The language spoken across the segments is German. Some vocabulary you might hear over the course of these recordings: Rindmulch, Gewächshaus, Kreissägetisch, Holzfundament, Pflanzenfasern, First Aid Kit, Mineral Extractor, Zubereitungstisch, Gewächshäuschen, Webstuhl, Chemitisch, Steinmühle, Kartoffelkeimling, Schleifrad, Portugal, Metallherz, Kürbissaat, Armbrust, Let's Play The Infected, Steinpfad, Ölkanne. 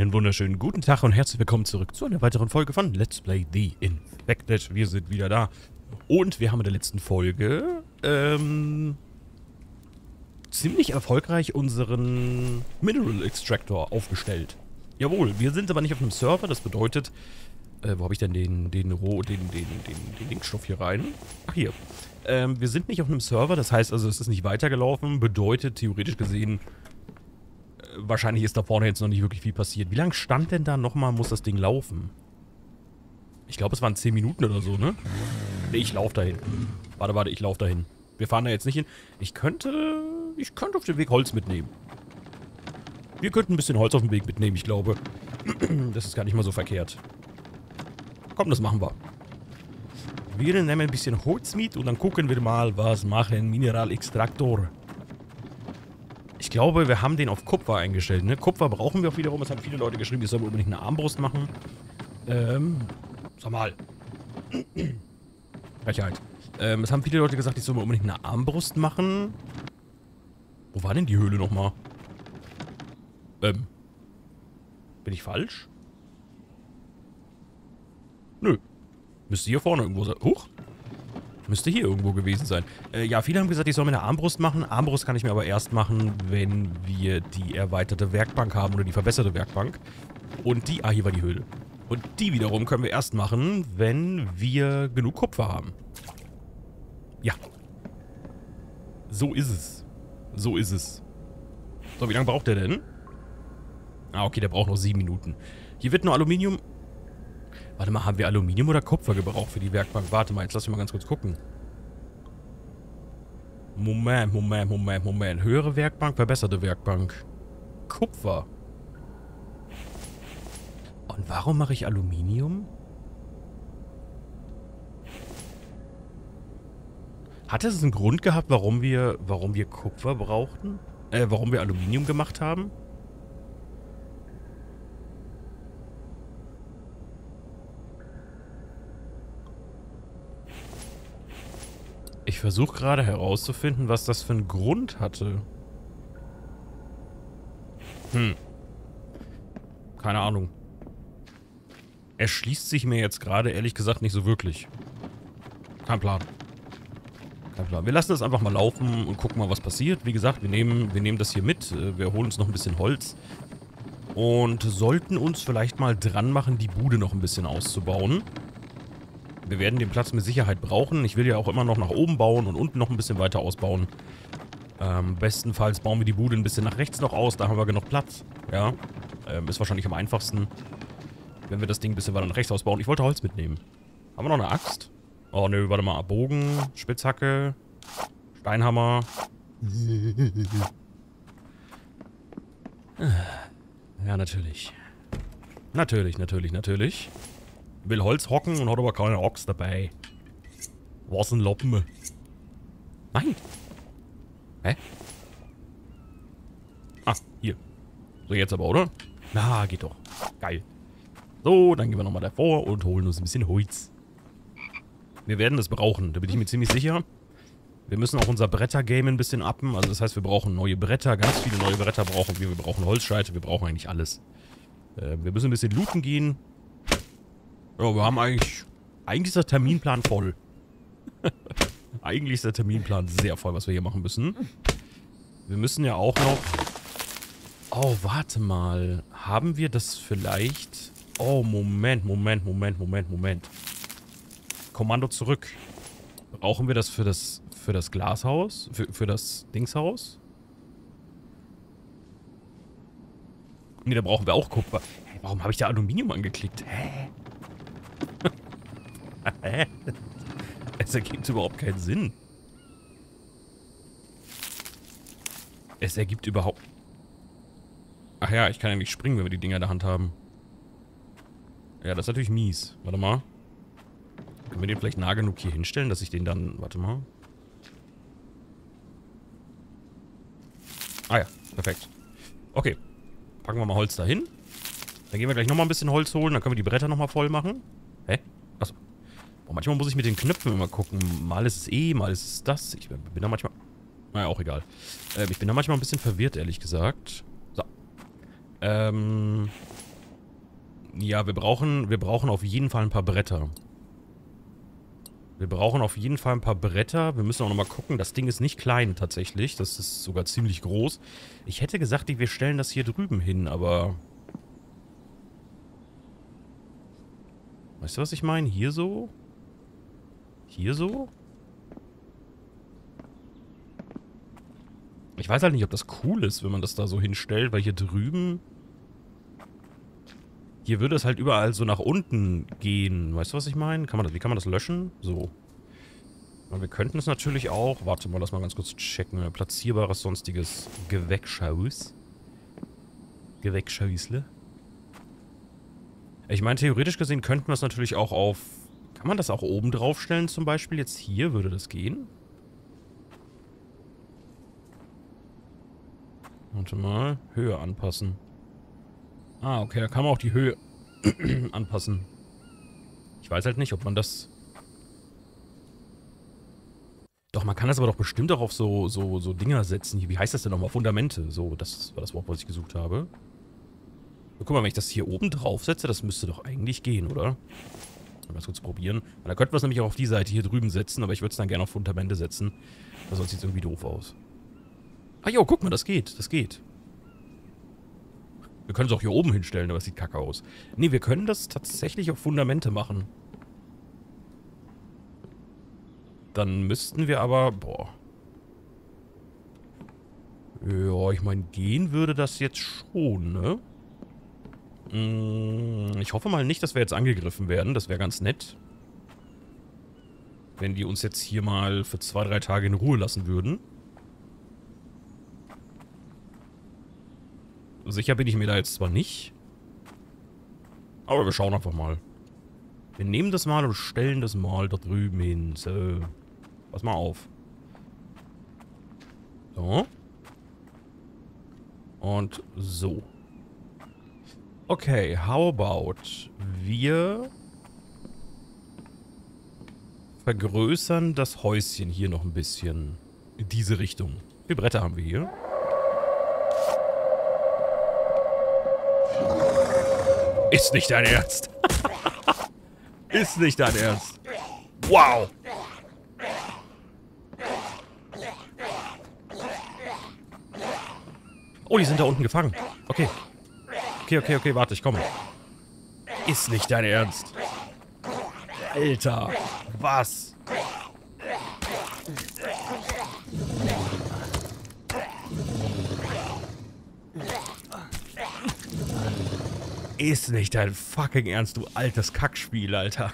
Einen wunderschönen guten Tag und herzlich willkommen zurück zu einer weiteren Folge von Let's Play The Infected. Wir sind wieder da und wir haben in der letzten Folge ziemlich erfolgreich unseren Mineral Extractor aufgestellt. Jawohl, wir sind aber nicht auf einem Server, das bedeutet, wo habe ich denn den Linkstoff hier rein? Ach hier. Wir sind nicht auf einem Server, das heißt also, es ist nicht weitergelaufen, bedeutet theoretisch gesehen, wahrscheinlich ist da vorne jetzt noch nicht wirklich viel passiert. Wie lange stand denn da nochmal, muss das Ding laufen? Ich glaube, es waren 10 Minuten oder so, ne? Ne, ich laufe dahin. Warte, ich laufe dahin. Wir fahren da jetzt nicht hin. Ich könnte auf dem Weg Holz mitnehmen. Wir könnten ein bisschen Holz auf dem Weg mitnehmen, ich glaube. Das ist gar nicht mal so verkehrt. Komm, das machen wir. Wir nehmen ein bisschen Holz mit und dann gucken wir mal, was machen Mineral Extractor. Ich glaube, wir haben den auf Kupfer eingestellt, ne? Kupfer brauchen wir auch wiederum. Es haben viele Leute geschrieben, ich soll unbedingt eine Armbrust machen. Sag mal. Frechheit. Es haben viele Leute gesagt, ich soll unbedingt eine Armbrust machen. Wo war denn die Höhle nochmal? Bin ich falsch? Nö. Müsste hier vorne irgendwo sein. Huch. Müsste hier irgendwo gewesen sein. Ja, viele haben gesagt, ich soll mir eine Armbrust machen. Armbrust kann ich mir aber erst machen, wenn wir die erweiterte Werkbank haben oder die verbesserte Werkbank. Und die... Ah, hier war die Höhle. Und die wiederum können wir erst machen, wenn wir genug Kupfer haben. Ja. So ist es. So ist es. So, wie lange braucht der denn? Ah, okay, der braucht noch 7 Minuten. Hier wird nur Aluminium... Warte mal, haben wir Aluminium oder Kupfer gebraucht für die Werkbank? Warte mal, jetzt lass mich mal ganz kurz gucken. Moment. Höhere Werkbank, verbesserte Werkbank. Kupfer. Und warum mache ich Aluminium? Hat es einen Grund gehabt, warum wir Kupfer brauchten? Warum wir Aluminium gemacht haben? Ich versuche gerade herauszufinden, was das für einen Grund hatte. Keine Ahnung. Erschließt sich mir jetzt gerade ehrlich gesagt nicht so wirklich. Kein Plan. Kein Plan. Wir lassen das einfach mal laufen und gucken mal, was passiert. Wie gesagt, wir nehmen das hier mit. Wir holen uns noch ein bisschen Holz. Und sollten uns vielleicht mal dran machen, die Bude noch ein bisschen auszubauen. Wir werden den Platz mit Sicherheit brauchen. Ich will ja auch immer noch nach oben bauen und unten noch ein bisschen weiter ausbauen. Bestenfalls bauen wir die Bude ein bisschen nach rechts noch aus. Da haben wir genug Platz. Ja, ist wahrscheinlich am einfachsten, wenn wir das Ding ein bisschen weiter nach rechts ausbauen. Ich wollte Holz mitnehmen. Haben wir noch eine Axt? Oh, nö, warte mal. Bogen, Spitzhacke, Steinhammer. Ja, natürlich. Natürlich. Will Holz hocken und hat aber keine Ochs dabei. Was ein Loppen. Nein. Hä? Ah, hier. So, jetzt aber, oder? Na, geht doch. Geil. So, dann gehen wir nochmal davor und holen uns ein bisschen Holz. Wir werden das brauchen, da bin ich mir ziemlich sicher. Wir müssen auch unser Bretter-Game ein bisschen uppen. Also das heißt, wir brauchen neue Bretter. Ganz viele neue Bretter brauchen wir. Wir brauchen Holzscheite, wir brauchen eigentlich alles. Wir müssen ein bisschen looten gehen. Ja, wir haben eigentlich ist der Terminplan voll. Eigentlich ist der Terminplan sehr voll, was wir hier machen müssen. Wir müssen ja auch noch... Oh, warte mal. Haben wir das vielleicht... Oh, Moment. Kommando zurück. Brauchen wir das für das Glashaus? Für das Dingshaus? Ne, da brauchen wir auch Kupfer. Hey, warum habe ich da Aluminium angeklickt? Hä? Es ergibt überhaupt keinen Sinn. Es ergibt überhaupt... Ach ja, ich kann ja nicht springen, wenn wir die Dinger in der Hand haben. Ja, das ist natürlich mies. Warte mal. Können wir den vielleicht nah genug hier hinstellen, dass ich den dann... Warte mal. Ah ja, perfekt. Okay. Packen wir mal Holz dahin. Dann gehen wir gleich nochmal ein bisschen Holz holen. Dann können wir die Bretter nochmal voll machen. Hä? Achso. Oh, manchmal muss ich mit den Knöpfen immer gucken. Mal ist es E, mal ist es das. Ich bin da manchmal... Naja, auch egal. Ich bin da manchmal ein bisschen verwirrt, ehrlich gesagt. So. Ja, wir brauchen auf jeden Fall ein paar Bretter. Wir brauchen auf jeden Fall ein paar Bretter. Wir müssen auch nochmal gucken. Das Ding ist nicht klein tatsächlich. Das ist sogar ziemlich groß. Ich hätte gesagt, wir stellen das hier drüben hin, aber... Weißt du, was ich meine? Hier so? Hier so? Ich weiß halt nicht, ob das cool ist, wenn man das da so hinstellt, weil hier drüben... Hier würde es halt überall so nach unten gehen. Weißt du, was ich meine? Kann man das, wie kann man das löschen? So. Und wir könnten es natürlich auch... Warte mal, lass mal ganz kurz checken. Platzierbares, sonstiges Gewächshaus. Gewächsschäusle. Ich meine, theoretisch gesehen könnten wir es natürlich auch auf... Kann man das auch oben drauf stellen zum Beispiel? Jetzt hier würde das gehen. Warte mal. Höhe anpassen. Ah, okay, da kann man auch die Höhe anpassen. Ich weiß halt nicht, ob man das... Doch, man kann das aber doch bestimmt auch auf so Dinger setzen. Wie heißt das denn nochmal? Fundamente. So, das war das Wort, was ich gesucht habe. So, guck mal, wenn ich das hier oben drauf setze, das müsste doch eigentlich gehen, oder? Mal kurz probieren. Und dann könnten wir es nämlich auch auf die Seite hier drüben setzen, aber ich würde es dann gerne auf Fundamente setzen. Weil sonst sieht es irgendwie doof aus. Ah jo, guck mal, das geht. Das geht. Wir können es auch hier oben hinstellen, aber es sieht kacke aus. Nee, wir können das tatsächlich auf Fundamente machen. Dann müssten wir aber... Boah. Ja, ich meine, gehen würde das jetzt schon, ne? Ich hoffe mal nicht, dass wir jetzt angegriffen werden. Das wäre ganz nett. Wenn die uns jetzt hier mal für 2-3 Tage in Ruhe lassen würden. Sicher bin ich mir da jetzt zwar nicht, aber wir schauen einfach mal. Wir nehmen das mal und stellen das mal da drüben hin. So, pass mal auf. So. Und so. Okay, how about wir vergrößern das Häuschen hier noch ein bisschen. In diese Richtung. Wie viele Bretter haben wir hier? Ist nicht dein Ernst. Ist nicht dein Ernst. Wow. Oh, die sind da unten gefangen. Okay. Okay, warte, ich komme. Ist nicht dein Ernst. Alter, was? Ist nicht dein fucking Ernst, du altes Kackspiel, Alter.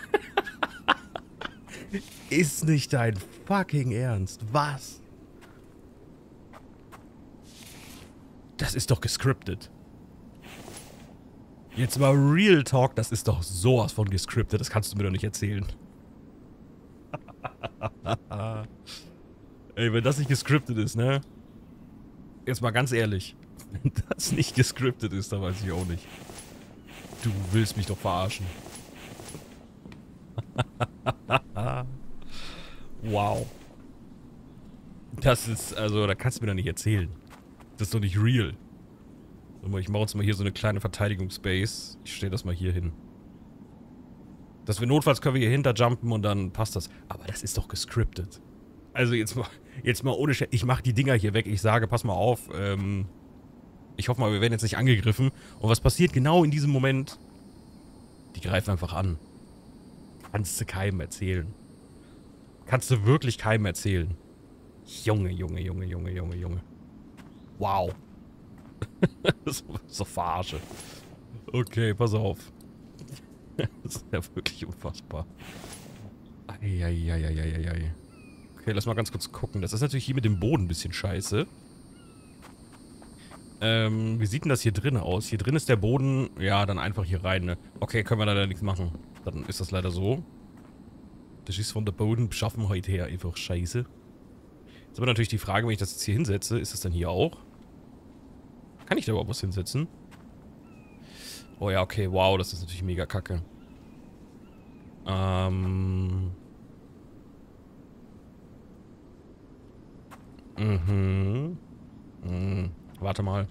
Ist nicht dein fucking Ernst. Was? Das ist doch gescriptet. Jetzt mal Real Talk, das ist doch sowas von gescriptet. Das kannst du mir doch nicht erzählen. Ey, wenn das nicht gescriptet ist, ne? Jetzt mal ganz ehrlich. Wenn das nicht gescriptet ist, dann weiß ich auch nicht. Du willst mich doch verarschen. Wow. Das ist, also, da kannst du mir doch nicht erzählen. Das ist doch nicht real. Ich mache uns mal hier so eine kleine Verteidigungsbase. Ich stelle das mal hier hin. Dass wir notfalls können wir hier hinterjumpen und dann passt das. Aber das ist doch gescriptet. Also jetzt mal ohne Scheiß. Ich mache die Dinger hier weg. Ich sage, pass mal auf, ich hoffe mal, wir werden jetzt nicht angegriffen. Und was passiert genau in diesem Moment? Die greifen einfach an. Kannst du keinem erzählen. Kannst du wirklich keinem erzählen. Junge. Wow. Das ist doch Verarsche. Okay, pass auf. Das ist ja wirklich unfassbar. Eieieiei. Okay, lass mal ganz kurz gucken. Das ist natürlich hier mit dem Boden ein bisschen scheiße. Wie sieht denn das hier drin aus? Hier drin ist der Boden, ja, dann einfach hier rein, ne? Okay, können wir leider nichts machen. Dann ist das leider so. Das ist von der Bodenbeschaffenheit her einfach scheiße. Jetzt aber natürlich die Frage, wenn ich das jetzt hier hinsetze, ist das denn hier auch? Kann ich da überhaupt was hinsetzen? Oh ja, okay, wow, das ist natürlich mega kacke. Warte mal.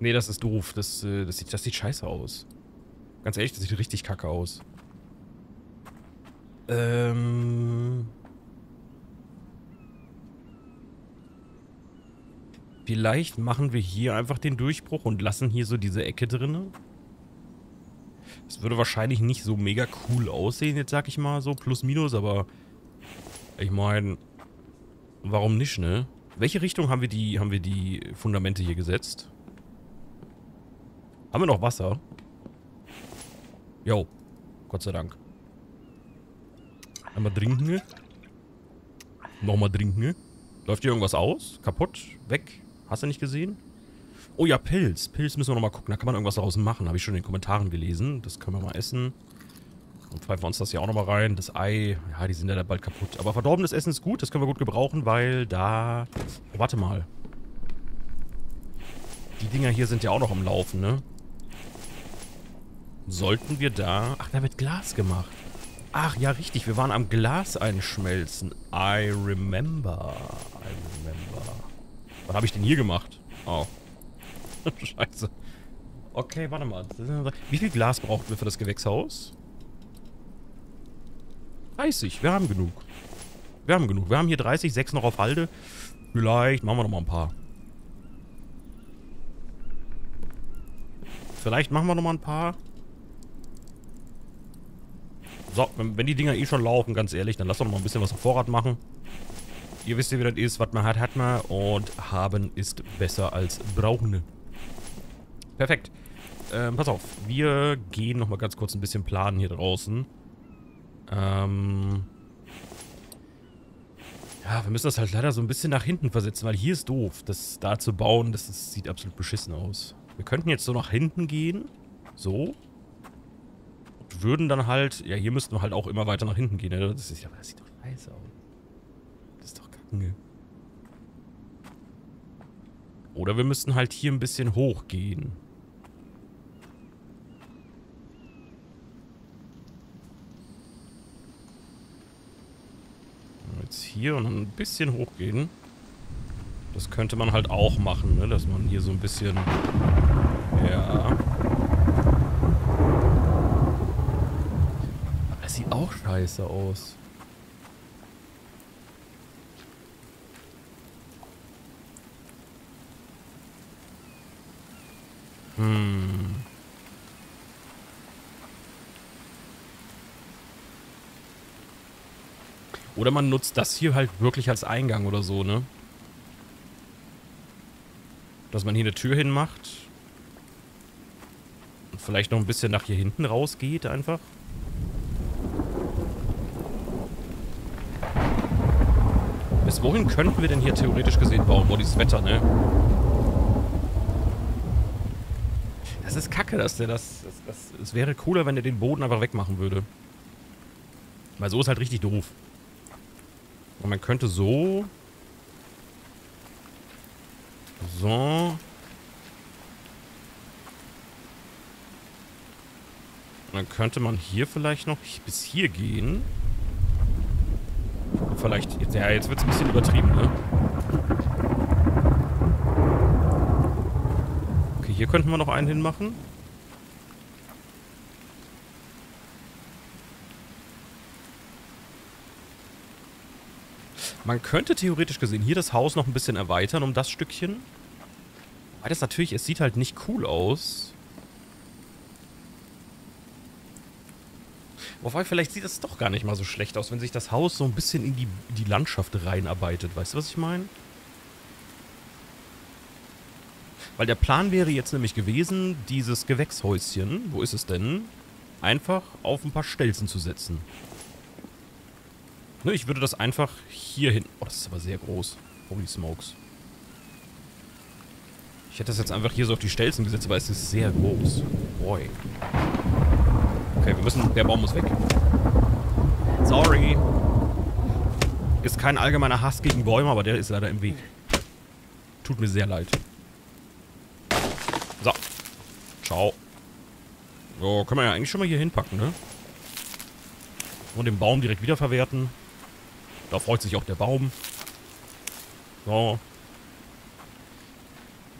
Nee, das ist doof. Das sieht scheiße aus. Ganz ehrlich, das sieht richtig kacke aus. Vielleicht machen wir hier einfach den Durchbruch und lassen hier so diese Ecke drin. Das würde wahrscheinlich nicht so mega cool aussehen, jetzt sag ich mal so, plus minus, aber ich meine, warum nicht, ne? Welche Richtung haben wir die Fundamente hier gesetzt? Haben wir noch Wasser? Jo, Gott sei Dank. Einmal trinken. Nochmal trinken. Läuft hier irgendwas aus? Kaputt? Weg? Hast du nicht gesehen? Oh ja, Pilz. Pilz müssen wir nochmal gucken. Da kann man irgendwas daraus machen. Habe ich schon in den Kommentaren gelesen. Das können wir mal essen. Und pfeifen wir uns das hier auch nochmal rein. Das Ei. Ja, die sind ja dann bald kaputt. Aber verdorbenes Essen ist gut. Das können wir gut gebrauchen, weil da... Oh, warte mal. Die Dinger hier sind ja auch noch am Laufen, ne? Sollten wir da... Ach, da wird Glas gemacht. Ach ja, richtig. Wir waren am Glas einschmelzen. I remember. I remember. Was habe ich denn hier gemacht? Oh. Scheiße. Okay, warte mal. Wie viel Glas brauchten wir für das Gewächshaus? 30. Wir haben genug. Wir haben genug. Wir haben hier 30, 6 noch auf Halde. Vielleicht machen wir nochmal ein paar. Vielleicht machen wir nochmal ein paar. So, wenn die Dinger eh schon laufen, ganz ehrlich, dann lass doch noch mal ein bisschen was auf Vorrat machen. Ihr wisst ja, wie das ist. Was man hat, hat man. Und haben ist besser als brauchen. Perfekt. Pass auf. Wir gehen nochmal ganz kurz ein bisschen planen hier draußen. Ja, wir müssen das halt leider so ein bisschen nach hinten versetzen, weil hier ist doof. Das da zu bauen, das sieht absolut beschissen aus. Wir könnten jetzt so nach hinten gehen. So. Und würden dann halt... Ja, hier müssten wir halt auch immer weiter nach hinten gehen. Ne? Das sieht doch scheiße aus. Das ist doch kacke. Oder wir müssten halt hier ein bisschen hochgehen. Jetzt hier und dann ein bisschen hochgehen. Das könnte man halt auch machen, ne? Dass man hier so ein bisschen... Ja. Das sieht auch scheiße aus. Oder man nutzt das hier halt wirklich als Eingang oder so, ne? Dass man hier eine Tür hinmacht. Und vielleicht noch ein bisschen nach hier hinten rausgeht einfach. Bis wohin könnten wir denn hier theoretisch gesehen bauen? Boah, dieses Wetter, ne? Das ist kacke, dass der das... Es wäre cooler, wenn der den Boden einfach wegmachen würde. Weil so ist halt richtig doof. Und man könnte so... So. Und dann könnte man hier vielleicht noch bis hier gehen. Und vielleicht... Ja, jetzt wird es ein bisschen übertrieben, ne? Okay, hier könnten wir noch einen hinmachen. Man könnte theoretisch gesehen hier das Haus noch ein bisschen erweitern um das Stückchen. Weil das natürlich, es sieht halt nicht cool aus. Wobei, vielleicht sieht es doch gar nicht mal so schlecht aus, wenn sich das Haus so ein bisschen in die Landschaft reinarbeitet. Weißt du, was ich meine? Weil der Plan wäre jetzt nämlich gewesen, dieses Gewächshäuschen, wo ist es denn, einfach auf ein paar Stelzen zu setzen. Ne, ich würde das einfach hier hin... Oh, das ist aber sehr groß. Holy smokes. Ich hätte das jetzt einfach hier so auf die Stelzen gesetzt, aber es ist sehr groß. Boy. Okay, wir müssen... Der Baum muss weg. Sorry. Ist kein allgemeiner Hass gegen Bäume, aber der ist leider im Weg. Tut mir sehr leid. So. Ciao. So, können wir ja eigentlich schon mal hier hinpacken, ne? Und den Baum direkt wiederverwerten. Da freut sich auch der Baum. So.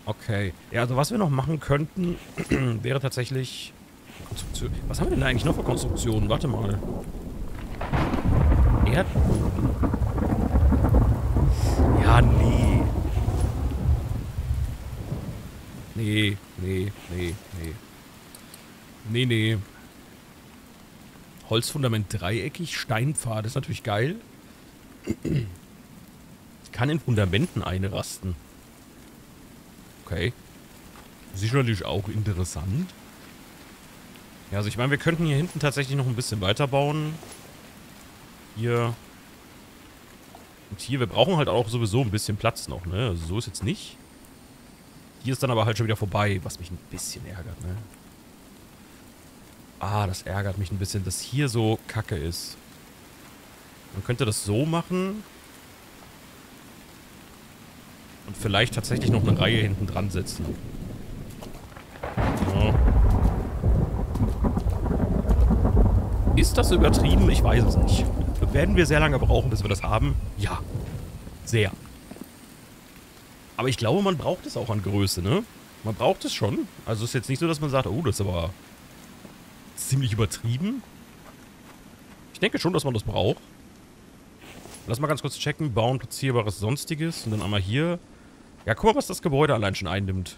Okay. Ja, also was wir noch machen könnten, wäre tatsächlich... Konstruktion. Was haben wir denn eigentlich noch für Konstruktionen? Warte mal. Erdboden. Ja, nee. Nee, nee, nee, nee. Nee, nee. Holzfundament dreieckig, Steinpfad, ist natürlich geil. Ich kann in Fundamenten einrasten. Okay. Sicherlich auch interessant. Ja, also ich meine, wir könnten hier hinten tatsächlich noch ein bisschen weiterbauen. Hier. Und hier, wir brauchen halt auch sowieso ein bisschen Platz noch, ne? Also so ist jetzt nicht. Hier ist dann aber halt schon wieder vorbei, was mich ein bisschen ärgert, ne? Ah, das ärgert mich ein bisschen, dass hier so kacke ist. Man könnte das so machen. Und vielleicht tatsächlich noch eine Reihe hinten dran setzen. So. Ist das übertrieben? Ich weiß es nicht. Werden wir sehr lange brauchen, bis wir das haben? Ja. Sehr. Aber ich glaube, man braucht es auch an Größe, ne? Man braucht es schon. Also es ist jetzt nicht so, dass man sagt, oh, das ist aber... ziemlich übertrieben. Ich denke schon, dass man das braucht. Lass mal ganz kurz checken. Bauen, platzierbares, sonstiges. Und dann einmal hier. Ja, guck mal, was das Gebäude allein schon einnimmt.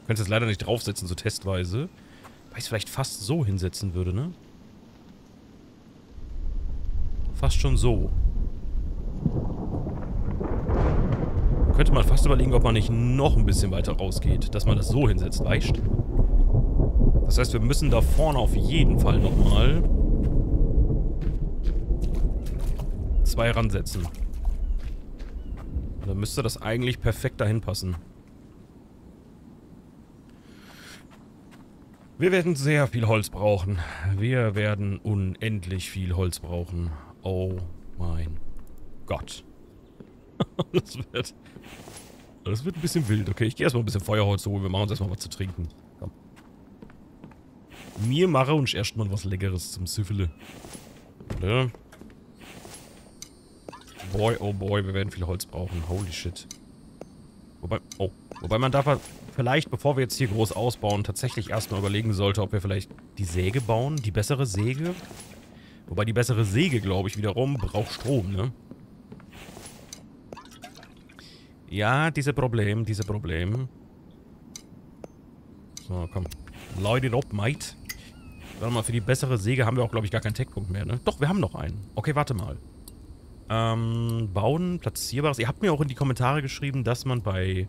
Du kannst jetzt leider nicht draufsetzen, so testweise. Weil ich es vielleicht fast so hinsetzen würde, ne? Fast schon so. Könnte man fast überlegen, ob man nicht noch ein bisschen weiter rausgeht. Dass man das so hinsetzt, weißt du? Das heißt, wir müssen da vorne auf jeden Fall nochmal 2 ransetzen. Und dann müsste das eigentlich perfekt dahin passen. Wir werden sehr viel Holz brauchen. Wir werden unendlich viel Holz brauchen. Oh mein Gott. Das wird ein bisschen wild. Okay, ich gehe erstmal ein bisschen Feuerholz holen. Wir machen uns erstmal was zu trinken. Komm. Mir mache uns erstmal was Leckeres zum Süffele. Oder? Boy, oh boy, wir werden viel Holz brauchen. Holy shit. Wobei man da vielleicht, bevor wir jetzt hier groß ausbauen, tatsächlich erstmal überlegen sollte, ob wir vielleicht die Säge bauen. Die bessere Säge. Wobei die bessere Säge, glaube ich, wiederum braucht Strom, ne? Ja, diese Problem. So, komm. Leute, up, mate. Warte mal, für die bessere Säge haben wir auch, glaube ich, gar keinen Tech-Punkt mehr, ne? Doch, wir haben noch einen. Okay, warte mal. Bauen, platzierbares. Ihr habt mir auch in die Kommentare geschrieben, dass man bei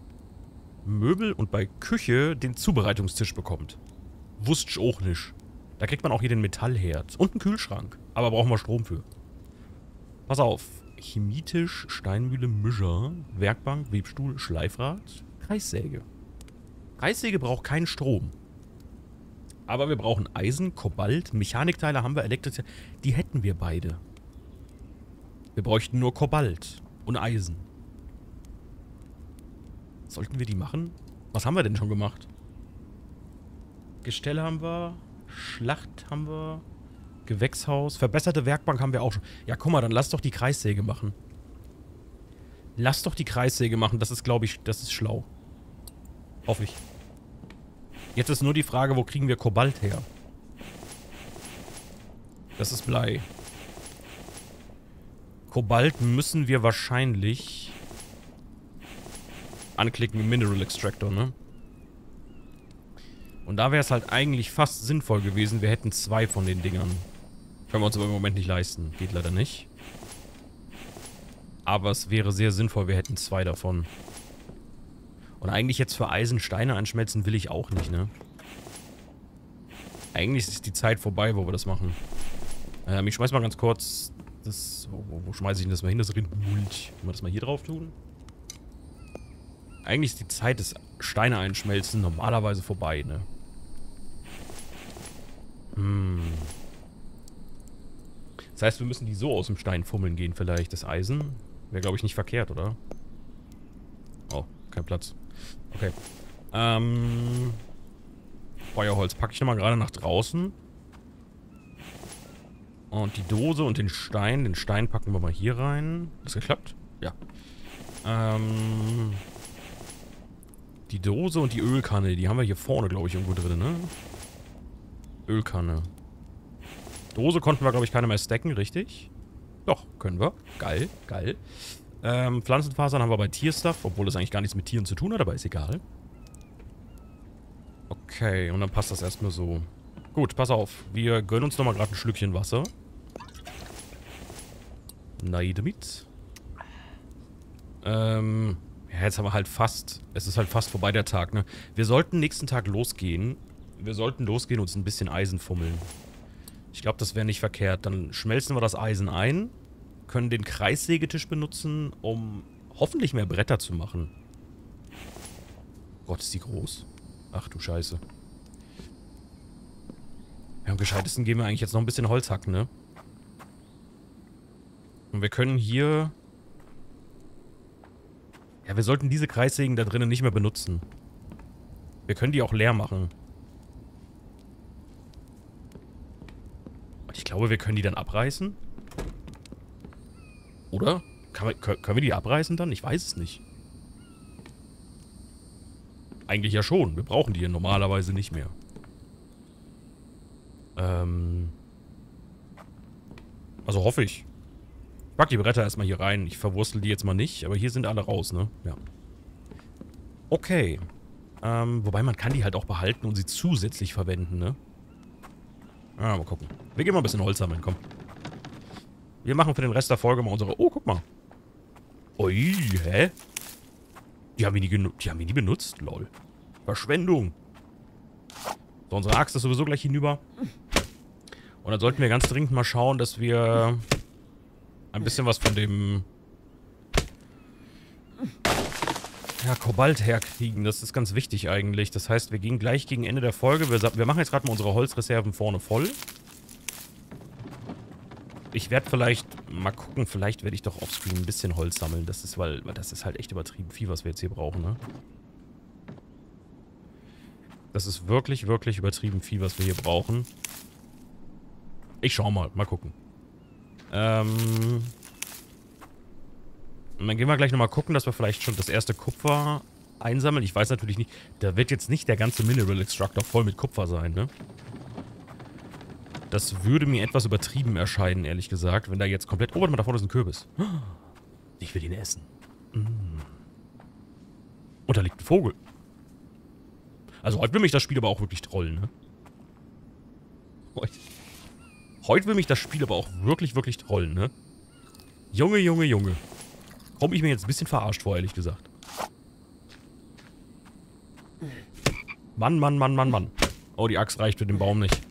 Möbel und bei Küche den Zubereitungstisch bekommt. Wusst ich auch nicht. Da kriegt man auch hier den Metallherz und einen Kühlschrank. Aber brauchen wir Strom für. Pass auf. Chemitisch, Steinmühle, Mischer, Werkbank, Webstuhl, Schleifrad, Kreissäge. Kreissäge braucht keinen Strom. Aber wir brauchen Eisen, Kobalt, Mechanikteile haben wir, elektrische... Die hätten wir beide. Wir bräuchten nur Kobalt und Eisen. Sollten wir die machen? Was haben wir denn schon gemacht? Gestelle haben wir, Schlacht haben wir, Gewächshaus, verbesserte Werkbank haben wir auch schon. Ja, guck mal, dann lass doch die Kreissäge machen. Lass doch die Kreissäge machen, das ist, glaube ich, das ist schlau. Hoffe ich. Jetzt ist nur die Frage, wo kriegen wir Kobalt her? Das ist Blei. Kobalt müssen wir wahrscheinlich anklicken im Mineral Extractor, ne? Und da wäre es halt eigentlich fast sinnvoll gewesen, wir hätten 2 von den Dingern. Können wir uns aber im Moment nicht leisten. Geht leider nicht. Aber es wäre sehr sinnvoll, wir hätten 2 davon. Und eigentlich jetzt für Eisen Steine anschmelzen will ich auch nicht, ne? Eigentlich ist die Zeit vorbei, wo wir das machen. Ich schmeiß mal ganz kurz das... Wo schmeiße ich denn das mal hin? Das Rindmulch. Können wir das mal hier drauf tun? Eigentlich ist die Zeit des Steine einschmelzen normalerweise vorbei, ne? Hm. Das heißt, wir müssen die so aus dem Stein fummeln gehen vielleicht. Das Eisen wäre, glaube ich, nicht verkehrt, oder? Oh, kein Platz. Okay. Feuerholz packe ich nochmal gerade nach draußen. Und die Dose und den Stein. Den Stein packen wir mal hier rein. Hat das geklappt? Ja. Die Dose und die Ölkanne, die haben wir hier vorne, glaube ich, irgendwo drin, ne? Ölkanne. Dose konnten wir, glaube ich, keine mehr stacken, richtig? Doch, können wir. Geil, geil. Pflanzenfasern haben wir bei Tierstuff, obwohl das eigentlich gar nichts mit Tieren zu tun hat, aber ist egal. Okay, und dann passt das erstmal so. Gut, pass auf. Wir gönnen uns nochmal gerade ein Schlückchen Wasser. Nein, damit. Ja, jetzt haben wir halt fast... Es ist halt fast vorbei, der Tag, ne? Wir sollten nächsten Tag losgehen. Wir sollten losgehen und uns ein bisschen Eisen fummeln. Ich glaube, das wäre nicht verkehrt. Dann schmelzen wir das Eisen ein. Können den Kreissägetisch benutzen, um hoffentlich mehr Bretter zu machen. Gott, ist die groß. Ach du Scheiße. Ja, am gescheitesten gehen wir eigentlich jetzt noch ein bisschen Holz hacken, ne? Und wir können hier... Ja, wir sollten diese Kreissägen da drinnen nicht mehr benutzen. Wir können die auch leer machen. Ich glaube, wir können die dann abreißen. Oder? Können wir die abreißen dann? Ich weiß es nicht. Eigentlich ja schon. Wir brauchen die ja normalerweise nicht mehr. Also hoffe ich. Ich pack die Bretter erstmal hier rein. Ich verwurstel die jetzt mal nicht. Aber hier sind alle raus, ne? Ja. Okay. Wobei man kann die halt auch behalten und sie zusätzlich verwenden, ne? Ah, mal gucken. Wir gehen mal ein bisschen Holz sammeln, komm. Wir machen für den Rest der Folge mal unsere... Oh, guck mal. Ui, hä? Die haben wir nie benutzt, lol. Verschwendung. So, unsere Axt ist sowieso gleich hinüber. Und dann sollten wir ganz dringend mal schauen, dass wir ein bisschen was von dem... Ja, Kobalt herkriegen. Das ist ganz wichtig eigentlich. Das heißt, wir gehen gleich gegen Ende der Folge. Wir machen jetzt gerade mal unsere Holzreserven vorne voll. Ich werde vielleicht, mal gucken, vielleicht werde ich doch offscreen ein bisschen Holz sammeln. Das ist, weil das ist halt echt übertrieben viel, was wir jetzt hier brauchen, ne? Das ist wirklich, wirklich übertrieben viel, was wir hier brauchen. Ich schau mal, mal gucken. Und dann gehen wir gleich nochmal gucken, dass wir vielleicht schon das erste Kupfer einsammeln. Ich weiß natürlich nicht, da wird jetzt nicht der ganze Mineral Extractor voll mit Kupfer sein, ne? Das würde mir etwas übertrieben erscheinen, ehrlich gesagt, wenn da jetzt komplett... Oh, warte mal, da vorne ist ein Kürbis. Ich will ihn essen. Und da liegt ein Vogel. Also heute will mich das Spiel aber auch wirklich trollen, ne? Heute will mich das Spiel aber auch wirklich, wirklich trollen, ne? Junge, Junge, Junge. Komm ich mir jetzt ein bisschen verarscht vor, ehrlich gesagt. Mann, Mann, Mann, Mann, Mann. Oh, die Axt reicht für den Baum nicht.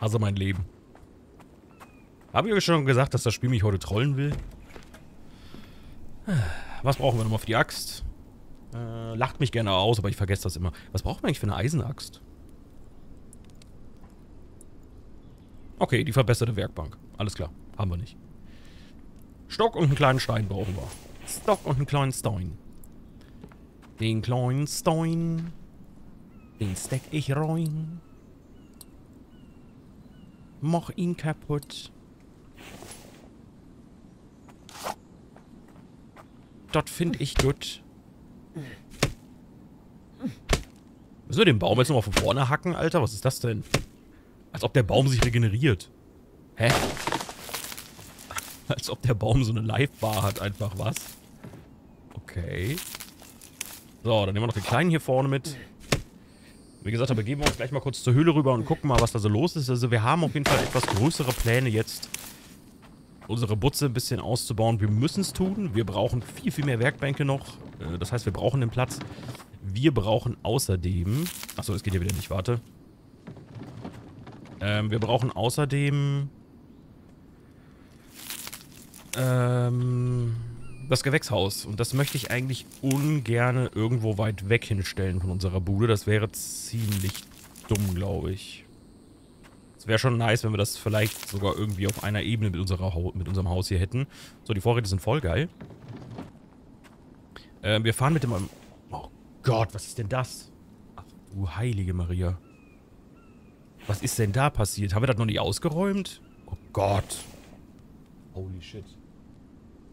Hasse mein Leben. Hab ich euch schon gesagt, dass das Spiel mich heute trollen will? Was brauchen wir nochmal für die Axt? Lacht mich gerne aus, aber ich vergesse das immer. Was braucht man eigentlich für eine Eisenaxt? Okay, die verbesserte Werkbank. Alles klar, haben wir nicht. Stock und einen kleinen Stein brauchen wir. Stock und einen kleinen Stein. Den kleinen Stein. Den steck ich rein. Mach ihn kaputt. Das finde ich gut. Müssen wir den Baum jetzt nochmal von vorne hacken, Alter? Was ist das denn? Als ob der Baum sich regeneriert. Hä? Als ob der Baum so eine Life-Bar hat einfach, was? Okay. So, dann nehmen wir noch den Kleinen hier vorne mit. Wie gesagt, aber gehen wir uns gleich mal kurz zur Höhle rüber und gucken mal, was da so los ist. Also wir haben auf jeden Fall etwas größere Pläne jetzt, unsere Butze ein bisschen auszubauen. Wir müssen es tun. Wir brauchen viel, viel mehr Werkbänke noch. Das heißt, wir brauchen den Platz. Wir brauchen außerdem... Achso, es geht ja wieder nicht. Warte. Wir brauchen außerdem das Gewächshaus. Und das möchte ich eigentlich ungern irgendwo weit weg hinstellen von unserer Bude. Das wäre ziemlich dumm, glaube ich. Es wäre schon nice, wenn wir das vielleicht sogar irgendwie auf einer Ebene mit unserem Haus hier hätten. So, die Vorräte sind voll geil. Wir fahren mit dem... Oh Gott, was ist denn das? Ach du heilige Maria. Was ist denn da passiert? Haben wir das noch nicht ausgeräumt? Oh Gott. Holy shit.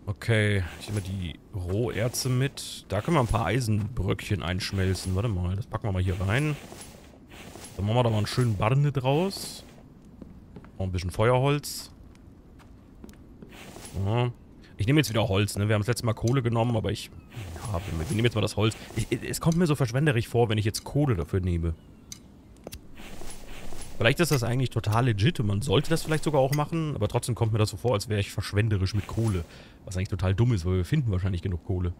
Okay, ich nehme die Roherze mit. Da können wir ein paar Eisenbröckchen einschmelzen. Warte mal, das packen wir mal hier rein. Dann machen wir da mal einen schönen Barne draus. Noch ein bisschen Feuerholz. Ja. Ich nehme jetzt wieder Holz, ne? Wir haben das letzte Mal Kohle genommen, aber ich... Ja, wir nehmen jetzt mal das Holz. Es kommt mir so verschwenderig vor, wenn ich jetzt Kohle dafür nehme. Vielleicht ist das eigentlich total legit und man sollte das vielleicht sogar auch machen, aber trotzdem kommt mir das so vor, als wäre ich verschwenderisch mit Kohle. Was eigentlich total dumm ist, weil wir finden wahrscheinlich genug Kohle.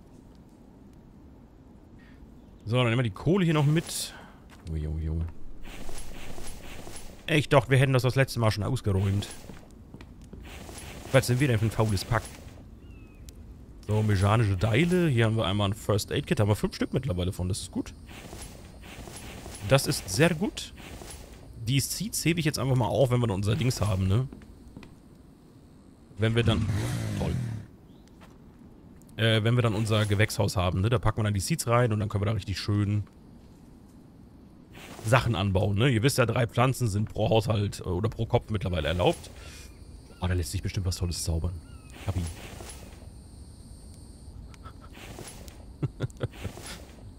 So, dann nehmen wir die Kohle hier noch mit. Ui, ui, ui. Ich dachte, wir hätten das letzte Mal schon ausgeräumt. Was sind wir denn für ein faules Pack? So, mechanische Teile. Hier haben wir einmal ein First Aid Kit. Da haben wir 5 Stück mittlerweile von. Das ist gut. Das ist sehr gut. Die Seeds hebe ich jetzt einfach mal auf, wenn wir dann unser Dings haben, ne? Wenn wir dann... Toll. Wenn wir dann unser Gewächshaus haben, ne? Da packen wir dann die Seeds rein und dann können wir da richtig schön Sachen anbauen, ne? Ihr wisst ja, 3 Pflanzen sind pro Haushalt oder pro Kopf mittlerweile erlaubt. Oh, da lässt sich bestimmt was Tolles zaubern. Happy.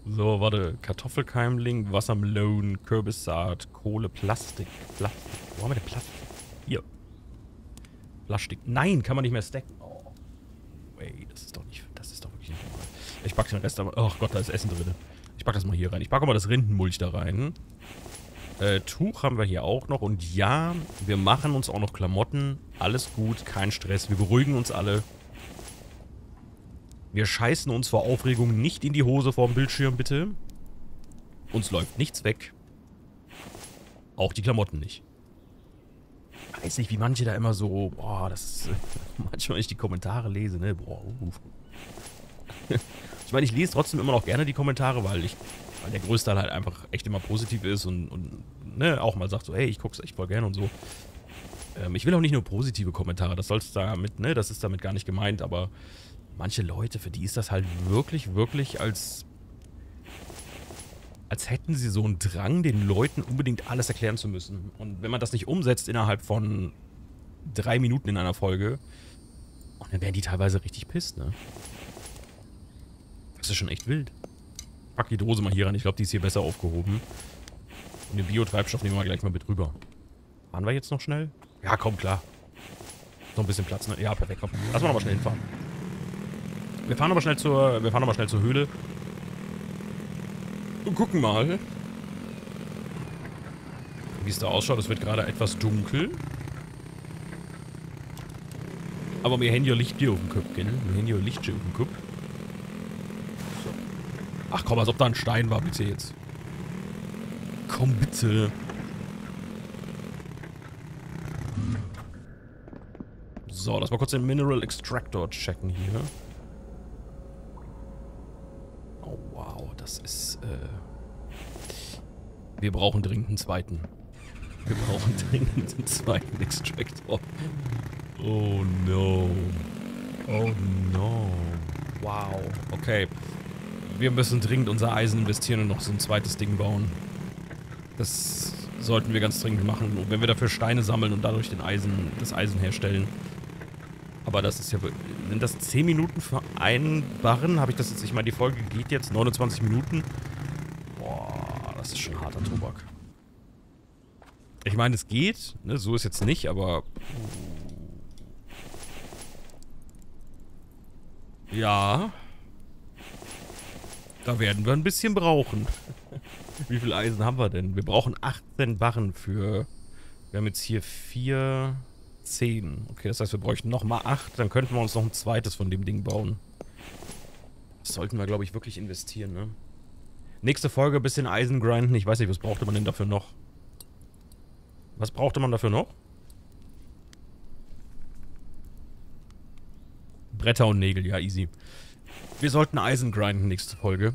So, warte. Kartoffelkeimling, Wassermelone, Kürbissaat, Kohle, Plastik. Plastik. Wo haben wir denn Plastik? Hier. Plastik. Nein, kann man nicht mehr stacken. Oh. Wait, das ist doch nicht... Das ist doch wirklich nicht normal. Ich packe den Rest aber... Oh Gott, da ist Essen drin. Ich packe das mal hier rein. Ich packe mal das Rindenmulch da rein. Tuch haben wir hier auch noch. Und ja, wir machen uns auch noch Klamotten. Alles gut, kein Stress. Wir beruhigen uns alle. Wir scheißen uns vor Aufregung nicht in die Hose vorm Bildschirm, bitte. Uns läuft nichts weg. Auch die Klamotten nicht. Ich weiß nicht, wie manche da immer so... Boah, das ist... manchmal, wenn ich die Kommentare lese, ne? Boah, Ich meine, ich lese trotzdem immer noch gerne die Kommentare, weil der größte Teil halt einfach echt immer positiv ist und ne, auch mal sagt so, hey, ich guck's echt voll gerne und so. Ich will auch nicht nur positive Kommentare, das soll's damit, ne? Das ist damit gar nicht gemeint, aber... Manche Leute, für die ist das halt wirklich, wirklich als hätten sie so einen Drang, den Leuten unbedingt alles erklären zu müssen. Und wenn man das nicht umsetzt innerhalb von 3 Minuten in einer Folge, dann werden die teilweise richtig pisst, ne? Das ist schon echt wild. Ich pack die Dose mal hier rein, ich glaube, die ist hier besser aufgehoben. Und den Biotreibstoff nehmen wir gleich mal mit rüber. Fahren wir jetzt noch schnell? Ja, komm, klar. Noch ein bisschen Platz, ne? Ja, perfekt, komm. Lass mal nochmal schnell hinfahren. Wir fahren aber schnell zur Höhle. Und gucken mal, wie es da ausschaut. Es wird gerade etwas dunkel. Aber wir haben ja Licht hier auf dem Kopf, gell? Wir haben ja Licht hier auf dem Kopf. So. Ach komm, als ob da ein Stein war, bitte jetzt. Komm bitte. So, lass mal kurz den Mineral Extractor checken hier. Das ist, wir brauchen dringend einen zweiten. Wir brauchen dringend einen zweiten Extractor. Oh no. Oh no. Wow. Okay. Wir müssen dringend unser Eisen investieren und noch so ein zweites Ding bauen. Das sollten wir ganz dringend machen. Wenn wir dafür Steine sammeln und dadurch das Eisen herstellen. Aber das ist ja... Sind das 10 Minuten für einen Barren? Habe ich das jetzt... Ich meine, die Folge geht jetzt 29 Minuten. Boah, das ist schon harter Tobak. Ich meine, es geht. Ne? So ist jetzt nicht, aber... Ja. Da werden wir ein bisschen brauchen. Wie viel Eisen haben wir denn? Wir brauchen 18 Barren für... Wir haben jetzt hier 4... 10. Okay, das heißt, wir bräuchten nochmal 8. Dann könnten wir uns noch ein zweites von dem Ding bauen. Das sollten wir, glaube ich, wirklich investieren, ne? Nächste Folge, bisschen Eisen grinden. Ich weiß nicht, was brauchte man denn dafür noch? Was brauchte man dafür noch? Bretter und Nägel, ja, easy. Wir sollten Eisen grinden, nächste Folge.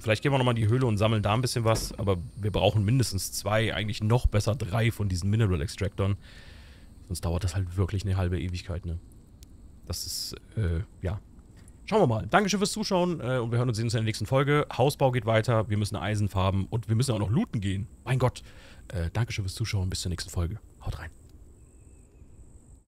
Vielleicht gehen wir nochmal in die Höhle und sammeln da ein bisschen was. Aber wir brauchen mindestens 2, eigentlich noch besser 3 von diesen Mineral Extractoren. Sonst dauert das halt wirklich eine halbe Ewigkeit, ne? Das ist, ja. Schauen wir mal. Dankeschön fürs Zuschauen und wir hören uns in der nächsten Folge. Hausbau geht weiter, wir müssen Eisen farben und wir müssen auch noch looten gehen. Mein Gott. Dankeschön fürs Zuschauen, bis zur nächsten Folge. Haut rein.